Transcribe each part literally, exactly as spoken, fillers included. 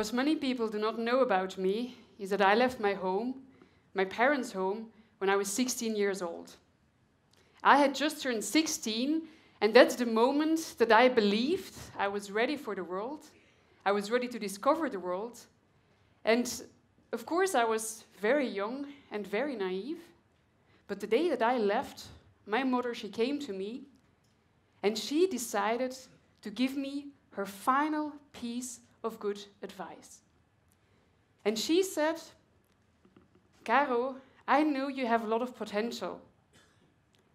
What many people do not know about me is that I left my home, my parents' home, when I was sixteen years old. I had just turned sixteen, and that's the moment that I believed I was ready for the world. I was ready to discover the world. And of course, I was very young and very naive. But the day that I left, my mother, she came to me, and she decided to give me her final piece of good advice. And she said, "Caro, I know you have a lot of potential.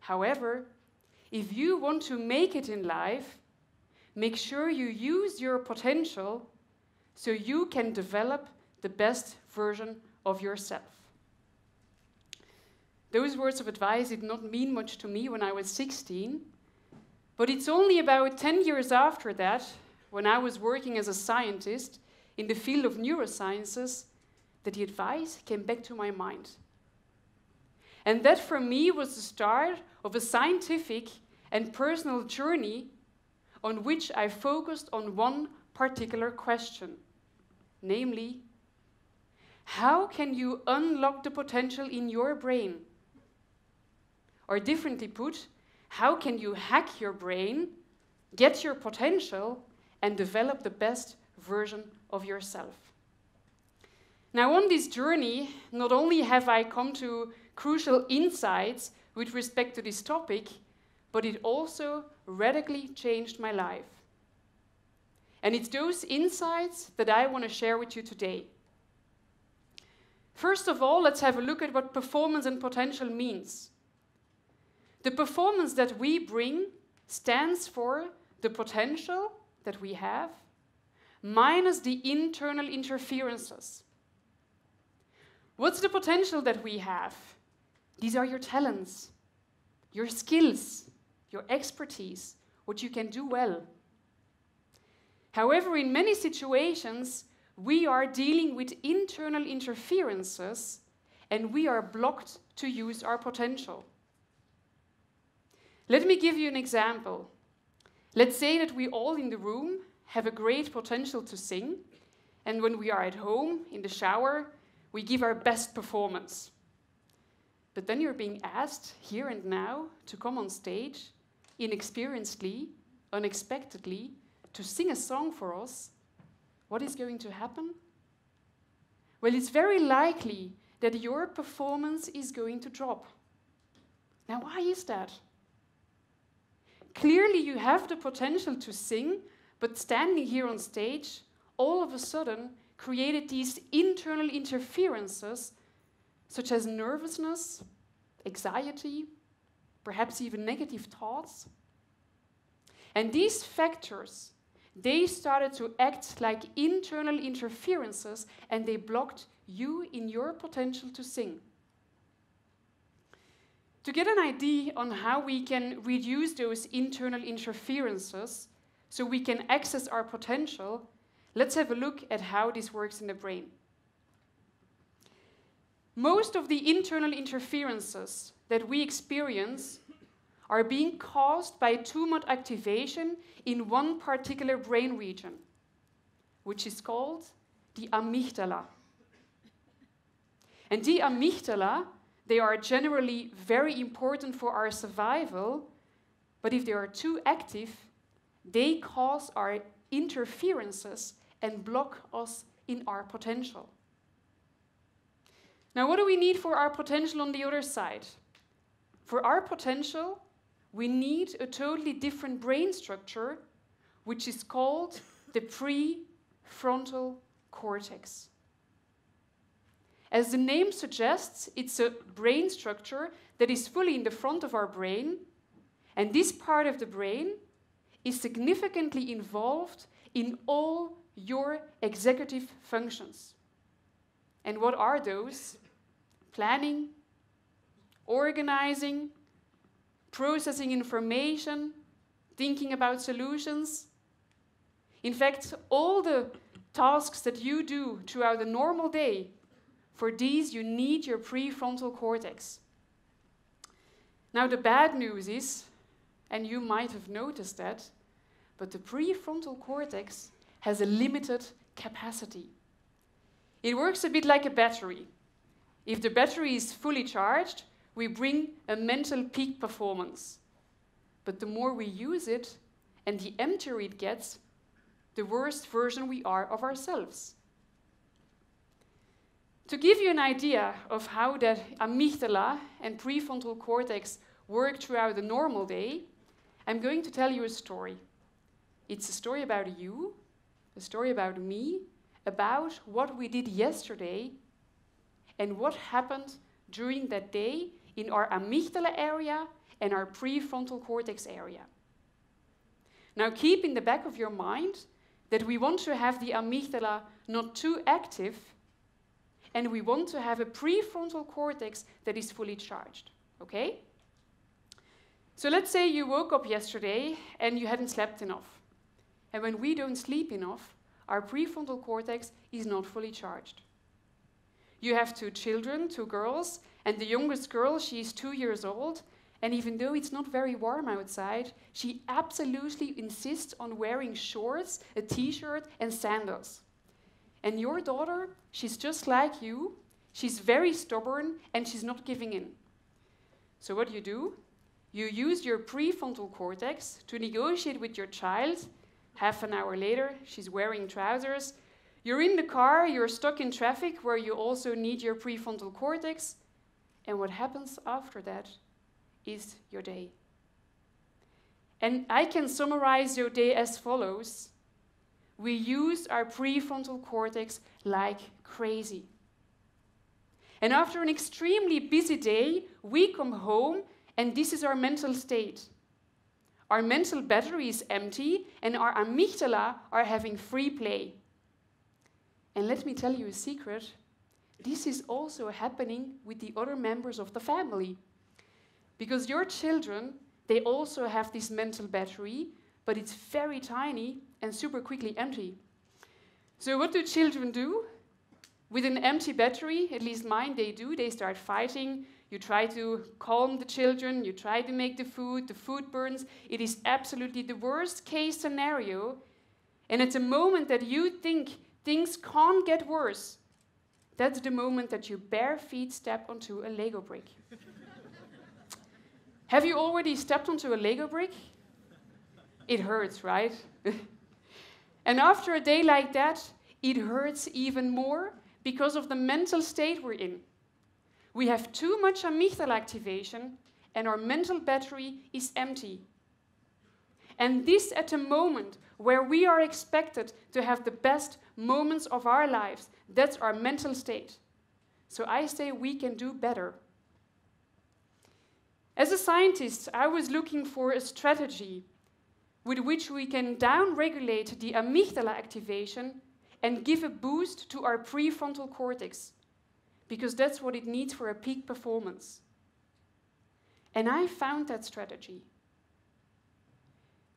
However, if you want to make it in life, make sure you use your potential so you can develop the best version of yourself." Those words of advice did not mean much to me when I was sixteen, but it's only about ten years after that, when I was working as a scientist in the field of neurosciences, that the advice came back to my mind. And that for me was the start of a scientific and personal journey on which I focused on one particular question, namely, how can you unlock the potential in your brain? Or differently put, how can you hack your brain, get your potential, and develop the best version of yourself? Now, on this journey, not only have I come to crucial insights with respect to this topic, but it also radically changed my life. And it's those insights that I want to share with you today. First of all, let's have a look at what performance and potential means. The performance that we bring stands for the potential that we have minus the internal interferences. What's the potential that we have? These are your talents, your skills, your expertise, what you can do well. However, in many situations, we are dealing with internal interferences and we are blocked to use our potential. Let me give you an example. Let's say that we all in the room have a great potential to sing, and when we are at home, in the shower, we give our best performance. But then you're being asked, here and now, to come on stage, inexperiencedly, unexpectedly, to sing a song for us. What is going to happen? Well, it's very likely that your performance is going to drop. Now, why is that? Clearly, you have the potential to sing, but standing here on stage, all of a sudden, created these internal interferences, such as nervousness, anxiety, perhaps even negative thoughts. And these factors, they started to act like internal interferences, and they blocked you in your potential to sing. To get an idea on how we can reduce those internal interferences so we can access our potential, let's have a look at how this works in the brain. Most of the internal interferences that we experience are being caused by too much activation in one particular brain region, which is called the amygdala. And the amygdala, they are generally very important for our survival, but if they are too active, they cause our interferences and block us in our potential. Now, what do we need for our potential on the other side? For our potential, we need a totally different brain structure, which is called the prefrontal cortex. As the name suggests, it's a brain structure that is fully in the front of our brain, and this part of the brain is significantly involved in all your executive functions. And what are those? Planning, organizing, processing information, thinking about solutions. In fact, all the tasks that you do throughout a normal day, for these you need your prefrontal cortex. Now, the bad news is, and you might have noticed that, but the prefrontal cortex has a limited capacity. It works a bit like a battery. If the battery is fully charged, we bring a mental peak performance. But the more we use it, and the emptier it gets, the worse version we are of ourselves. To give you an idea of how the amygdala and prefrontal cortex work throughout the normal day, I'm going to tell you a story. It's a story about you, a story about me, about what we did yesterday, and what happened during that day in our amygdala area and our prefrontal cortex area. Now keep in the back of your mind that we want to have the amygdala not too active, and we want to have a prefrontal cortex that is fully charged, okay? So let's say you woke up yesterday and you hadn't slept enough. And when we don't sleep enough, our prefrontal cortex is not fully charged. You have two children, two girls, and the youngest girl, she is two years old, and even though it's not very warm outside, she absolutely insists on wearing shorts, a t-shirt, and sandals. And your daughter, she's just like you, she's very stubborn, and she's not giving in. So what do you do? You use your prefrontal cortex to negotiate with your child. Half an hour later, she's wearing trousers. You're in the car, you're stuck in traffic where you also need your prefrontal cortex. And what happens after that is your day. And I can summarize your day as follows. We use our prefrontal cortex like crazy. And after an extremely busy day, we come home, and this is our mental state. Our mental battery is empty, and our amygdala are having free play. And let me tell you a secret. This is also happening with the other members of the family. Because your children, they also have this mental battery, but it's very tiny and super quickly empty. So what do children do? With an empty battery, at least mine, they do, they start fighting. You try to calm the children, you try to make the food, the food burns. It is absolutely the worst case scenario. And at the moment that you think things can't get worse, that's the moment that you bare feet step onto a Lego brick. Have you already stepped onto a Lego brick? It hurts, right? And after a day like that, it hurts even more because of the mental state we're in. We have too much amygdala activation, and our mental battery is empty. And this at a moment where we are expected to have the best moments of our lives. That's our mental state. So I say we can do better. As a scientist, I was looking for a strategy with which we can downregulate the amygdala activation and give a boost to our prefrontal cortex, because that's what it needs for a peak performance. And I found that strategy.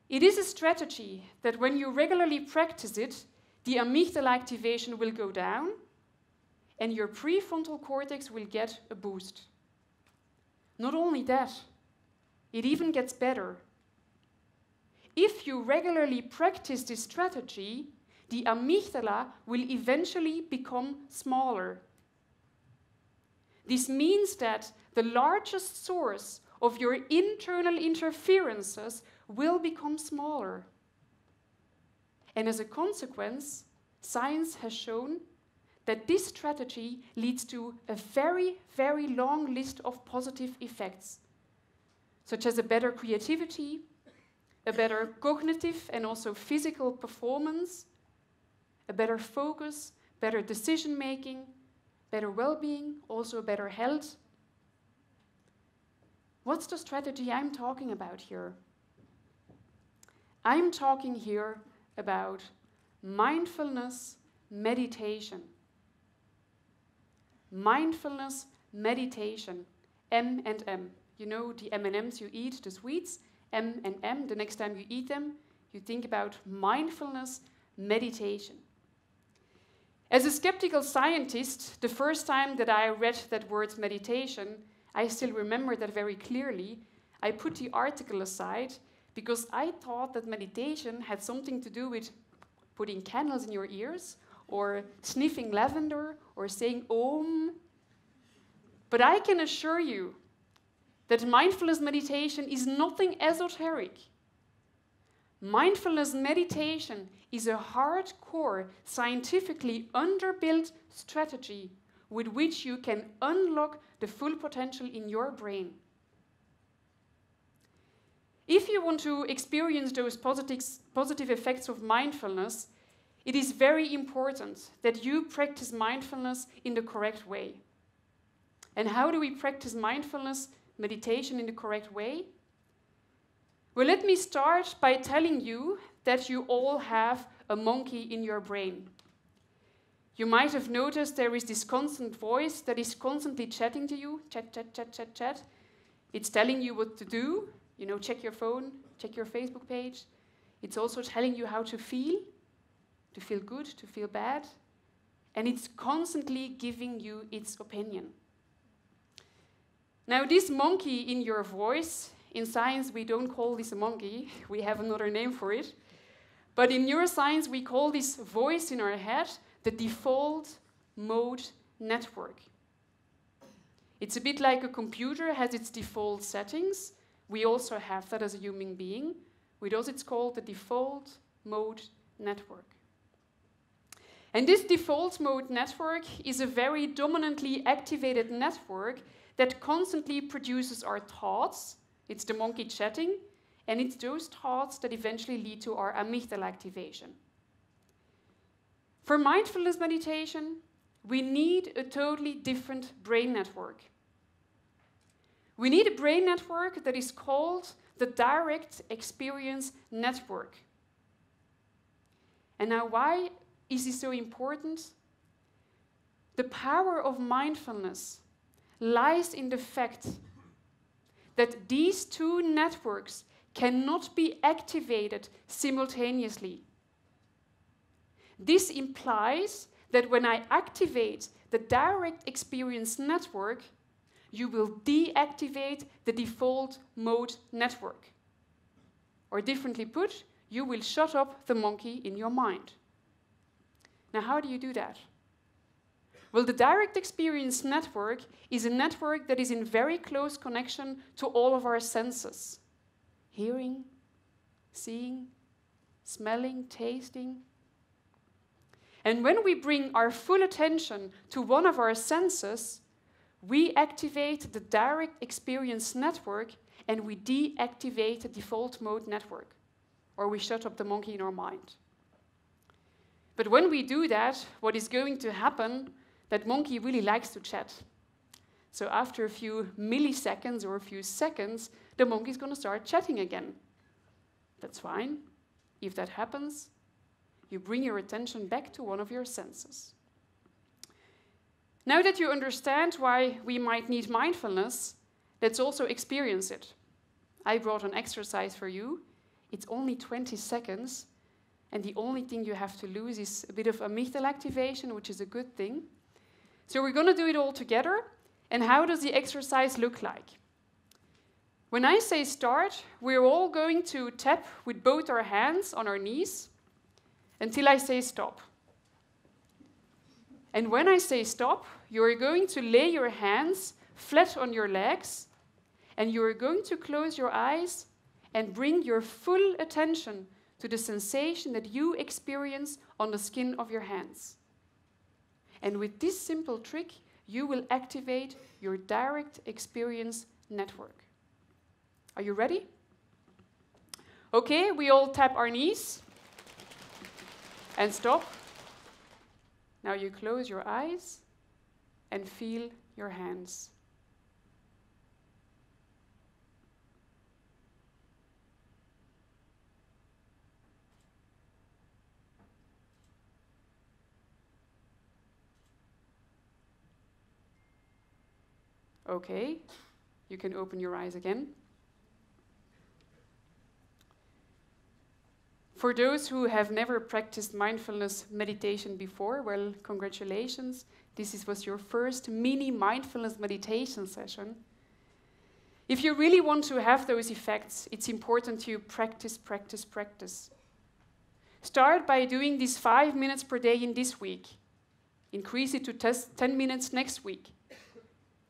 It is a strategy that when you regularly practice it, the amygdala activation will go down and your prefrontal cortex will get a boost. Not only that, it even gets better. If you regularly practice this strategy, the amygdala will eventually become smaller. This means that the largest source of your internal interferences will become smaller. And as a consequence, science has shown that this strategy leads to a very, very long list of positive effects, such as a better creativity, a better cognitive and also physical performance, a better focus, better decision-making, better well-being, also better health. What's the strategy I'm talking about here? I'm talking here about mindfulness meditation. Mindfulness meditation, M and M. You know the M and M's you eat, the sweets, M and M. The next time you eat them, you think about mindfulness meditation. As a skeptical scientist, the first time that I read that word meditation, I still remember that very clearly. I put the article aside because I thought that meditation had something to do with putting candles in your ears, or sniffing lavender, or saying om. But I can assure you that mindfulness meditation is nothing esoteric. Mindfulness meditation is a hardcore, scientifically underbuilt strategy with which you can unlock the full potential in your brain. If you want to experience those positive effects of mindfulness, it is very important that you practice mindfulness in the correct way. And how do we practice mindfulness meditation in the correct way? Well, let me start by telling you that you all have a monkey in your brain. You might have noticed there is this constant voice that is constantly chatting to you, chat, chat, chat, chat, chat. It's telling you what to do, you know, check your phone, check your Facebook page. It's also telling you how to feel, to feel good, to feel bad. And it's constantly giving you its opinion. Now, this monkey in your voice, in science, we don't call this a monkey. We have another name for it. But in neuroscience, we call this voice in our head the default mode network. It's a bit like a computer has its default settings. We also have that as a human being. With us, it's called the default mode network. And this default mode network is a very dominantly activated network that constantly produces our thoughts. It's the monkey chatting, and it's those thoughts that eventually lead to our amygdala activation. For mindfulness meditation, we need a totally different brain network. We need a brain network that is called the direct experience network. And now, why is this so important? The power of mindfulness lies in the fact that these two networks cannot be activated simultaneously. This implies that when I activate the direct experience network, you will deactivate the default mode network. Or differently put, you will shut up the monkey in your mind. Now, how do you do that? Well, the direct experience network is a network that is in very close connection to all of our senses. Hearing, seeing, smelling, tasting. And when we bring our full attention to one of our senses, we activate the direct experience network and we deactivate the default mode network, or we shut up the monkey in our mind. But when we do that, what is going to happen, that monkey really likes to chat. So after a few milliseconds or a few seconds, the monkey is going to start chatting again. That's fine. If that happens, you bring your attention back to one of your senses. Now that you understand why we might need mindfulness, let's also experience it. I brought an exercise for you. It's only twenty seconds, and the only thing you have to lose is a bit of amygdala activation, which is a good thing. So we're going to do it all together. And how does the exercise look like? When I say start, we're all going to tap with both our hands on our knees until I say stop. And when I say stop, you're going to lay your hands flat on your legs, and you're going to close your eyes and bring your full attention to the sensation that you experience on the skin of your hands. And with this simple trick, you will activate your direct experience network. Are you ready? Okay, we all tap our knees. And stop. Now you close your eyes and feel your hands. Okay, you can open your eyes again. For those who have never practiced mindfulness meditation before, well, congratulations. This was your first mini mindfulness meditation session. If you really want to have those effects, it's important to practice, practice, practice. Start by doing this five minutes per day in this week. Increase it to ten minutes next week.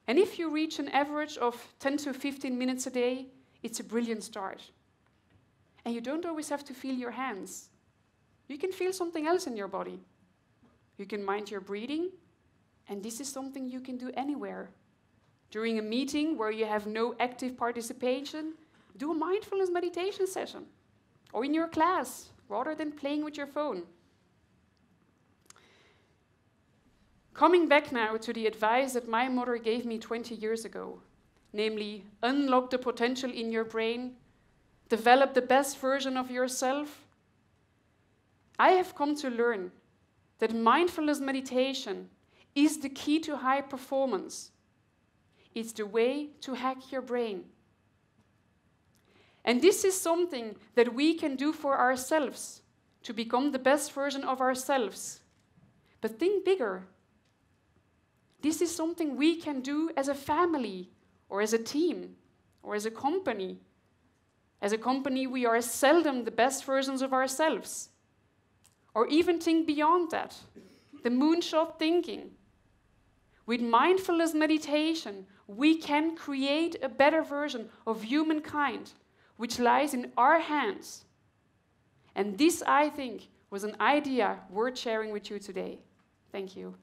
And if you reach an average of ten to fifteen minutes a day, it's a brilliant start. And you don't always have to feel your hands. You can feel something else in your body. You can mind your breathing, and this is something you can do anywhere. During a meeting where you have no active participation, do a mindfulness meditation session, or in your class, rather than playing with your phone. Coming back now to the advice that my mother gave me twenty years ago, namely, unlock the potential in your brain, develop the best version of yourself, I have come to learn that mindfulness meditation is the key to high performance. It's the way to hack your brain. And this is something that we can do for ourselves to become the best version of ourselves. But think bigger. This is something we can do as a family, or as a team, or as a company. As a company, we are seldom the best versions of ourselves. Or even think beyond that, the moonshot thinking. With mindfulness meditation, we can create a better version of humankind, which lies in our hands. And this, I think, was an idea worth sharing with you today. Thank you.